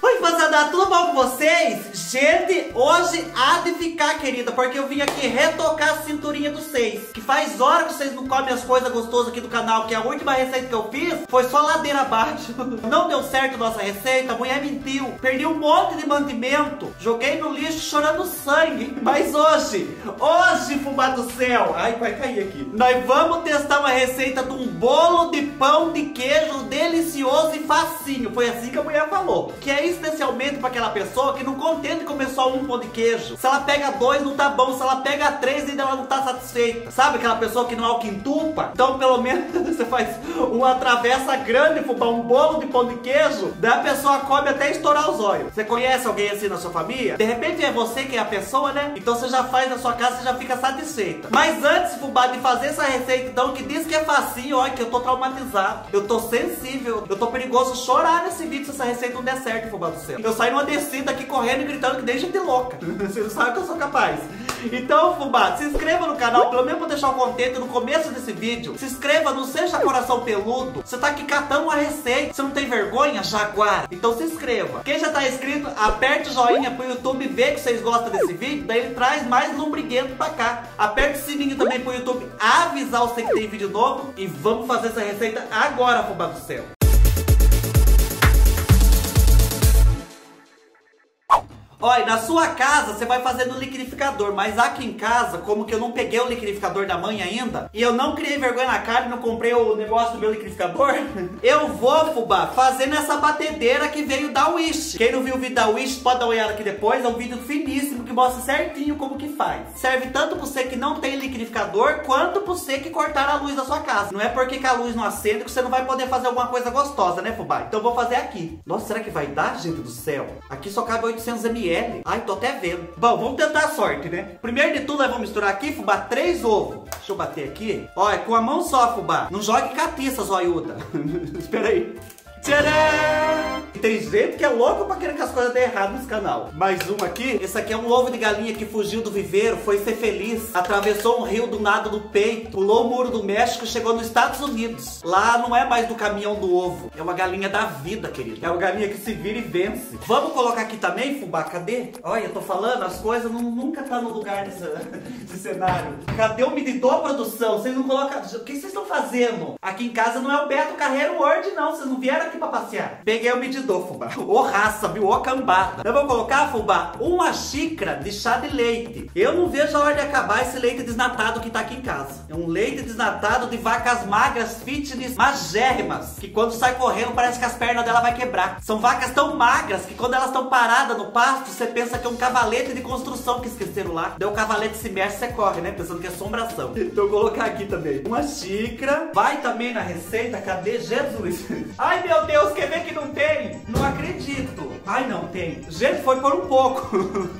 Oi, fãzada, tudo bom com vocês? Gente, hoje há de ficar, querida, porque eu vim aqui retocar a cinturinha dos seis. Que faz hora que vocês não comem as coisas gostosas aqui do canal, que a última receita que eu fiz foi só ladeira abaixo. Não deu certo a nossa receita, a mulher mentiu. Perdi um monte de mantimento, joguei no lixo chorando sangue. Mas hoje, fubá do céu, ai, vai cair aqui. Nós vamos testar uma receita de um bolo de pão de queijo delicioso e facinho. Foi assim que a mulher falou, que é isso. Especialmente para aquela pessoa que não contente comer só um pão de queijo. Se ela pega dois, não tá bom. Se ela pega três, ainda ela não tá satisfeita. Sabe aquela pessoa que não alquintupa? Então, pelo menos, você faz uma travessa grande, fubá, um bolo de pão de queijo. Daí a pessoa come até estourar os olhos. Você conhece alguém assim na sua família? De repente é você que é a pessoa, né? Então você já faz na sua casa e já fica satisfeita. Mas antes, fubá, de fazer essa receita, então, que diz que é facinho, olha que eu tô traumatizado. Eu tô sensível. Eu tô perigoso chorar nesse vídeo se essa receita não der certo, fubá. Eu saí numa descida aqui correndo e gritando que deixa de louca. Você não sabe que eu sou capaz. Então, fubá, se inscreva no canal, pelo menos pra deixar o contento no começo desse vídeo. Se inscreva, não seja coração peludo. Você tá aqui catando uma receita, você não tem vergonha, jaguar? Então se inscreva. Quem já tá inscrito, aperte o joinha pro YouTube ver que vocês gostam desse vídeo. Daí ele traz mais lombriguento pra cá. Aperte o sininho também pro YouTube avisar você que tem vídeo novo. E vamos fazer essa receita agora, fubá do céu. Olha, na sua casa você vai fazer no liquidificador, mas aqui em casa, como que eu não peguei o liquidificador da mãe ainda, e eu não criei vergonha na cara e não comprei o negócio do meu liquidificador, eu vou, fubá, fazer nessa batedeira que veio da Wish. Quem não viu o vídeo da Wish, pode dar uma olhada aqui depois, é um vídeo finíssimo que mostra certinho como que faz. Serve tanto pra você que não tem liquidificador, quanto pra você que cortar a luz da sua casa. Não é porque que a luz não acende que você não vai poder fazer alguma coisa gostosa, né, fubá? Então eu vou fazer aqui. Nossa, será que vai dar, gente do céu? Aqui só cabe 800 ml. Ai, tô até vendo. Bom, vamos tentar a sorte, né? Primeiro de tudo, nós vamos misturar aqui, fubá, 3 ovos. Deixa eu bater aqui. Olha, com a mão só, fubá. Não jogue catiça, zoiuda. Espera aí. Tcharam! Tem gente que é louco pra querer que as coisas dê errado nesse canal. Mais um aqui. Esse aqui é um ovo de galinha que fugiu do viveiro, foi ser feliz, atravessou um rio do nada do peito, pulou o muro do México e chegou nos Estados Unidos. Lá não é mais do caminhão do ovo, é uma galinha da vida, querido. É uma galinha que se vira e vence. Vamos colocar aqui também, fubá, cadê? Olha, eu tô falando, as coisas nunca tá no lugar desse cenário. Cadê o medidor, produção? Vocês não colocam... O que vocês estão fazendo? Aqui em casa não é o Beto Carreiro Word, não. Vocês não vieram aqui pra passear. Peguei o medidor, fubá. Ô raça, viu? Ô cambada. Eu vou colocar, fubá, 1 xícara de chá de leite. Eu não vejo a hora de acabar esse leite desnatado que tá aqui em casa. É um leite desnatado de vacas magras, fitness, magérrimas, que quando sai correndo parece que as pernas dela vai quebrar. São vacas tão magras que quando elas estão paradas no pasto, você pensa que é um cavalete de construção que esqueceram lá. Daí o cavalete se mexe, você corre, né? Pensando que é assombração. Então eu vou colocar aqui também 1 xícara. Vai também na receita. Cadê? Jesus. Ai, meu Deus, quer ver que não tem? Não acredito. Ai, não tem. Gente, foi por um pouco.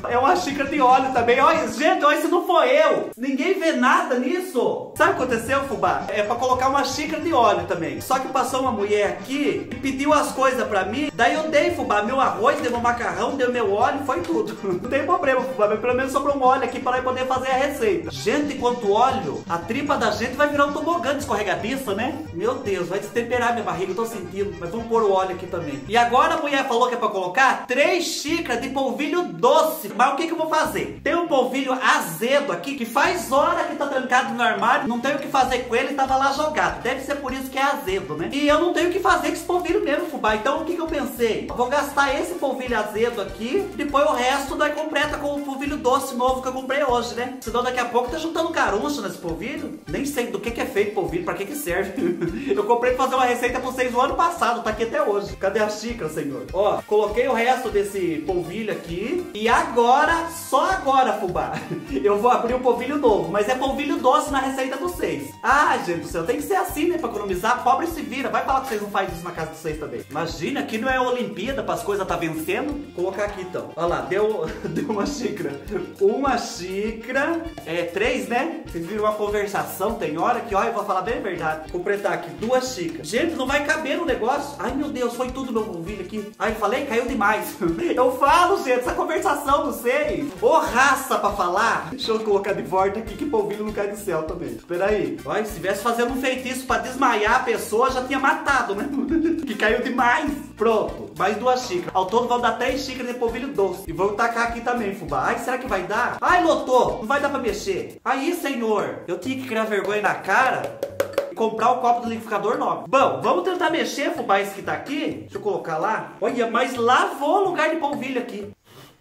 É 1 xícara de óleo também. Olha, gente, olha, se não for eu. Ninguém vê nada nisso. Sabe o que aconteceu, fubá? É pra colocar 1 xícara de óleo também. Só que passou uma mulher aqui e pediu as coisas pra mim. Daí eu dei, fubá, meu arroz, dei meu macarrão, dei meu óleo, foi tudo. Não tem problema, fubá, mas pelo menos sobrou um óleo aqui pra eu poder fazer a receita. Gente, enquanto óleo, a tripa da gente vai virar um tobogã de escorregadiça, né? Meu Deus, vai destemperar minha barriga, eu tô sentindo. Mas vamos pôr o óleo aqui também. E agora a mulher falou que é pra colocar 3 xícaras de polvilho doce. Mas o que eu vou fazer? Tem um polvilho azedo aqui, que faz hora que tá trancado no armário, não tenho o que fazer com ele, tava lá jogado. Deve ser por isso que é azedo, né? E eu não tenho o que fazer com esse polvilho mesmo, fubá. Então o que eu pensei? Vou gastar esse polvilho azedo aqui, depois o resto daí completa com o polvilho doce novo que eu comprei hoje, né? Senão daqui a pouco tá juntando caruncho nesse polvilho. Nem sei do que é feito polvilho, pra que serve. Eu comprei pra fazer uma receita pra vocês no ano passado, tá aqui até hoje. Cadê a xícara, senhor? Ó, coloquei o resto desse polvilho aqui. E agora, só agora, fubá, eu vou abrir um polvilho novo. Mas é polvilho doce na receita dos seis. Ah, gente do céu, tem que ser assim, né? Pra economizar, pobre se vira. Vai falar que vocês não fazem isso na casa dos seis também. Imagina, aqui não é Olimpíada, para as coisas tá vencendo. Vou colocar aqui, então. Olha lá, deu 1 xícara. 1 xícara. É 3, né? Vocês viram uma conversação, tem hora que, ó, eu vou falar bem a verdade. Vou completar aqui 2 xícaras. Gente, não vai caber no negócio. Ai, meu Deus, foi tudo meu polvilho aqui. Ai, falei, caiu demais. demais. Eu falo, gente, essa conversação, não sei. Ô, raça pra falar. Deixa eu colocar de volta aqui que o polvilho não cai do céu também. Peraí. Olha, se tivesse fazendo um feitiço pra desmaiar a pessoa, já tinha matado, né? Que caiu demais. Pronto. Mais 2 xícaras. Ao todo vão dar 3 xícaras de polvilho doce. E vamos tacar aqui também, fubá. Ai, será que vai dar? Ai, lotou. Não vai dar pra mexer. Aí, senhor. Eu tinha que criar vergonha na cara. Comprar o copo do liquidificador novo. Bom, vamos tentar mexer, fubá, esse que tá aqui. Deixa eu colocar lá. Olha, mas lavou o lugar de polvilho aqui.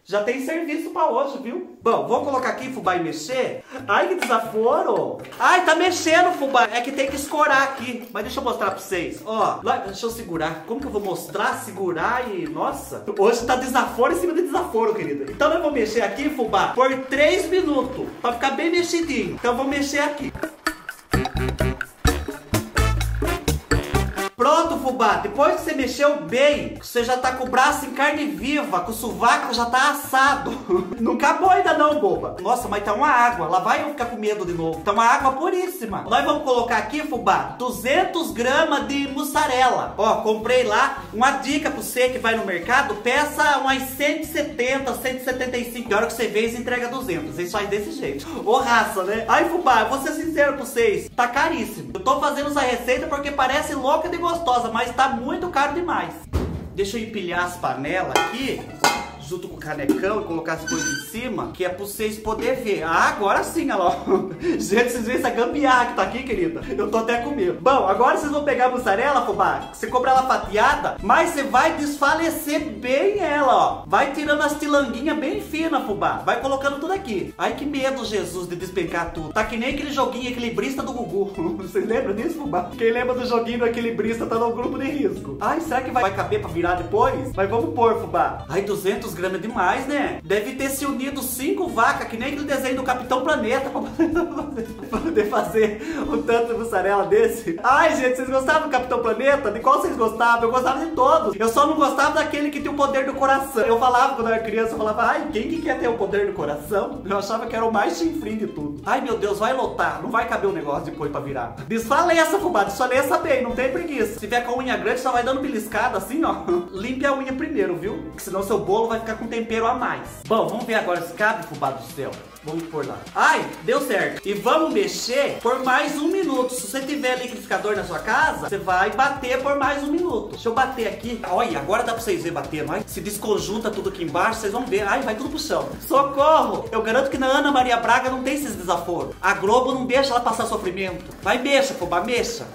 Já tem serviço pra hoje, viu? Bom, vou colocar aqui, fubá, e mexer. Ai, que desaforo. Ai, tá mexendo, fubá. É que tem que escorar aqui. Mas deixa eu mostrar pra vocês. Ó, deixa eu segurar. Como que eu vou mostrar, segurar e... Nossa. Hoje tá desaforo em cima de desaforo, querida. Então eu vou mexer aqui, fubá, por 3 minutos. Pra ficar bem mexidinho. Então eu vou mexer aqui. Pronto, fubá, depois que você mexeu bem, você já tá com o braço em carne viva, com o sovaco já tá assado. Não acabou ainda não, boba. Nossa, mas tá uma água, lá vai eu ficar com medo de novo. Tá uma água puríssima. Nós vamos colocar aqui, fubá, 200 gramas de mussarela. Ó, comprei lá, uma dica pra você que vai no mercado, peça umas 170, 175. E a hora que você vê, você entrega 200, isso faz desse jeito. Ô, raça, né? Ai, fubá, vou ser sincero pra vocês, tá caríssimo. Eu tô fazendo essa receita porque parece louca de gostosa, mas tá muito caro demais. Deixa eu empilhar as panelas aqui, junto com o canecão, e colocar as coisas em cima, que é pra vocês poderem ver. Ah, agora sim, olha lá. Gente, vocês viram essa gambiarra que tá aqui, querida? Eu tô até com medo. Bom, agora vocês vão pegar a mussarela, fubá. Você compra ela fatiada, mas você vai desfalecer bem ela, ó. Vai tirando as tilanguinhas bem finas, fubá. Vai colocando tudo aqui. Ai, que medo, Jesus, de despencar tudo. Tá que nem aquele joguinho equilibrista do Gugu. Vocês lembram disso, fubá? Quem lembra do joguinho do equilibrista tá no grupo de risco. Ai, será que vai caber pra virar depois? Mas vamos pôr, fubá. Ai, 200 grama demais, né? Deve ter se unido 5 vacas, que nem aquele desenho do Capitão Planeta, pra poder fazer um tanto de mussarela desse. Ai, gente, vocês gostavam do Capitão Planeta? De qual vocês gostavam? Eu gostava de todos. Eu só não gostava daquele que tem o poder do coração. Eu falava quando eu era criança, eu falava, ai, quem que quer ter o poder do coração? Eu achava que era o mais chinfrim de tudo. Ai, meu Deus, vai lotar. Não vai caber o negócio depois pra virar. Desfaleça, fubá, desfaleça bem, não tem preguiça. Se tiver com a unha grande, só vai dando beliscada assim, ó. Limpe a unha primeiro, viu? Porque senão seu bolo vai ficar com tempero a mais. Bom, vamos ver agora se cabe, fubá do céu. Vamos por lá. Ai, deu certo. E vamos mexer por mais 1 minuto. Se você tiver liquidificador na sua casa, você vai bater por mais 1 minuto. Deixa eu bater aqui. Olha, agora dá pra vocês verem batendo. Ai, se desconjunta tudo aqui embaixo, vocês vão ver. Ai, vai tudo pro chão. Socorro! Eu garanto que na Ana Maria Braga não tem esses desaforos. A Globo não deixa ela passar sofrimento. Vai, mexa, fubá, mexa.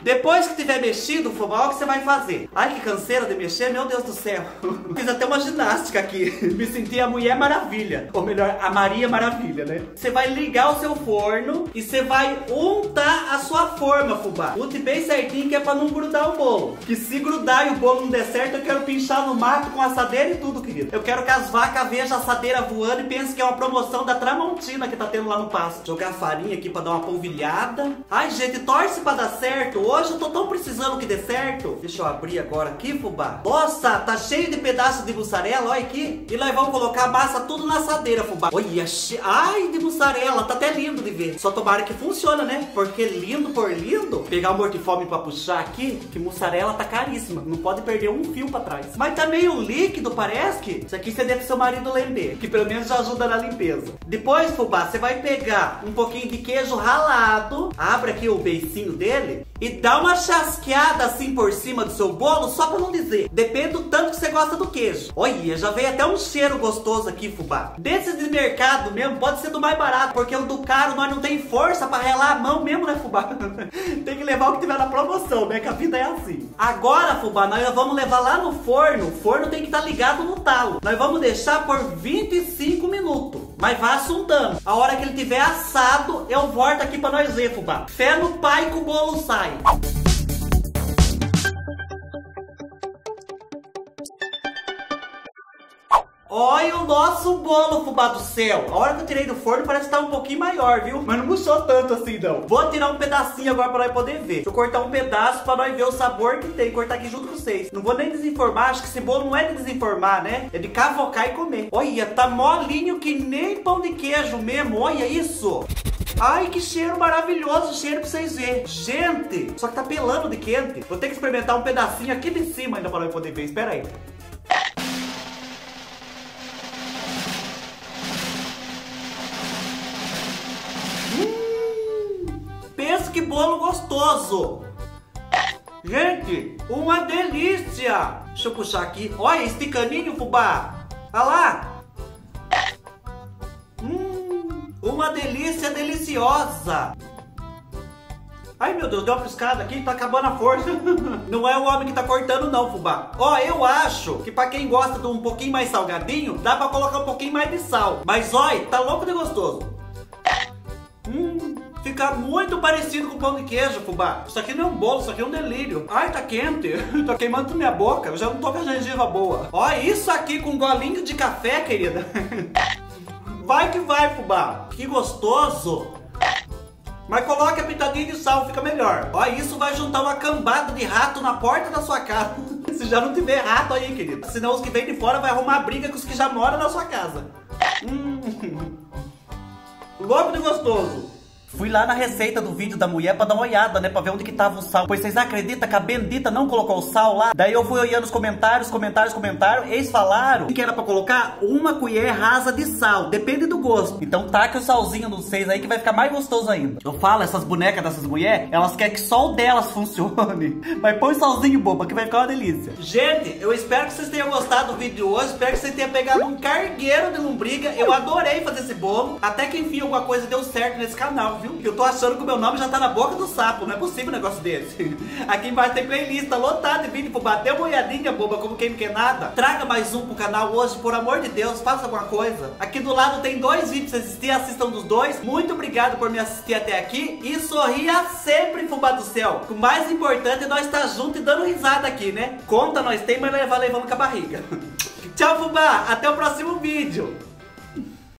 Depois que tiver mexido, fubá, o que você vai fazer? Ai, que canseira de mexer, meu Deus do céu. Fiz até uma ginástica aqui. Me senti a Mulher Maravilha. Ou melhor, a Maria Maravilha, né? Você vai ligar o seu forno e você vai untar a sua forma, fubá. Unte bem certinho, que é pra não grudar o bolo. Que se grudar e o bolo não der certo, eu quero pinchar no mato com assadeira e tudo, querido. Eu quero que as vacas vejam a assadeira voando e pensem que é uma promoção da Tramontina que tá tendo lá no pasto. Jogar farinha aqui pra dar uma polvilhada. Ai, gente, torce pra dar certo. Hoje eu tô tão precisando que dê certo. Deixa eu abrir agora aqui, fubá. Nossa, tá cheio de pedaços de mussarela, olha aqui. E nós vamos colocar a massa tudo na assadeira, fubá. Olha, ai, de mussarela, tá até lindo de ver. Só tomara que funciona, né? Porque lindo por lindo. Pegar o mortifome pra puxar aqui, que mussarela tá caríssima. Não pode perder um fio pra trás. Mas tá meio líquido, parece que. Isso aqui você deve seu marido lembrar, que pelo menos já ajuda na limpeza. Depois, fubá, você vai pegar um pouquinho de queijo ralado. Abre aqui o beicinho dele e dá uma chasqueada assim por cima do seu bolo, só pra não dizer. Depende do tanto que você gosta do queijo. Olha, já veio até um cheiro gostoso aqui, fubá. Desse de mercado mesmo, pode ser do mais barato, porque o do caro nós não tem força pra relar a mão mesmo, né, fubá? Tem que levar o que tiver na promoção, né, que a vida é assim. Agora, fubá, nós vamos levar lá no forno. O forno tem que estar ligado no talo. Nós vamos deixar por 25 minutos. Mas vá assuntando. A hora que ele tiver assado, eu volto aqui pra nós ver, fubá. Fé no pai que o bolo sai. Olha o nosso bolo, fubá do céu. A hora que eu tirei do forno parece que tá um pouquinho maior, viu? Mas não murchou tanto assim, não. Vou tirar um pedacinho agora pra nós poder ver. Deixa eu cortar um pedaço pra nós ver o sabor que tem. Cortar aqui junto com vocês. Não vou nem desenformar. Acho que esse bolo não é de desenformar, né? É de cavocar e comer. Olha, tá molinho que nem pão de queijo mesmo. Olha isso. Ai, que cheiro maravilhoso, cheiro pra vocês verem. Gente, só que tá pelando de quente. Vou ter que experimentar um pedacinho aqui de cima ainda pra nós poder ver. Espera aí. que bolo gostoso! Gente, uma delícia! Deixa eu puxar aqui. Olha esse caninho, fubá! Olha lá! Uma delícia deliciosa! Ai, meu Deus, deu uma piscada aqui, tá acabando a força. Não é o homem que tá cortando não, fubá. Ó, eu acho que pra quem gosta de um pouquinho mais salgadinho, dá pra colocar um pouquinho mais de sal. Mas, olha, tá louco de gostoso. Fica muito parecido com pão de queijo, fubá. Isso aqui não é um bolo, isso aqui é um delírio. Ai, tá quente. Tá queimando minha boca, eu já não tô com a gengiva boa. Ó, isso aqui com um golinho de café, querida. Vai que vai, fubá. Que gostoso. Mas coloque a pitadinha de sal, fica melhor. Ó, isso vai juntar uma cambada de rato na porta da sua casa. Se já não tiver rato aí, querido. Senão os que vêm de fora vai arrumar briga com os que já moram na sua casa. Louco de gostoso. Fui lá na receita do vídeo da mulher pra dar uma olhada, né? Pra ver onde que tava o sal. Pois vocês acreditam que a bendita não colocou o sal lá? Daí eu fui olhando os comentários. Eles falaram que era pra colocar uma colher rasa de sal. Depende do gosto. Então taca o salzinho nos seis aí que vai ficar mais gostoso ainda. Eu falo, essas bonecas dessas mulheres, elas querem que só o delas funcione. Mas põe salzinho, boba, que vai ficar uma delícia. Gente, eu espero que vocês tenham gostado do vídeo de hoje. Espero que vocês tenham pegado um cargueiro de lombriga. Eu adorei fazer esse bolo. Até que enfim alguma coisa deu certo nesse canal, viu? Que eu tô achando que o meu nome já tá na boca do sapo. Não é possível um negócio desse. Aqui embaixo tem playlist, tá lotado de vídeo. Bateu uma olhadinha, boba, como quem não quer nada. Traga mais um pro canal hoje, por amor de Deus. Faça alguma coisa. Aqui do lado tem dois vídeos pra assistir, assistam dos dois. Muito obrigado por me assistir até aqui. E sorria sempre, fubá do céu. O mais importante é nós estar junto e dando risada aqui, né? Conta nós tem, mas nós levamos com a barriga. Tchau, fubá, até o próximo vídeo.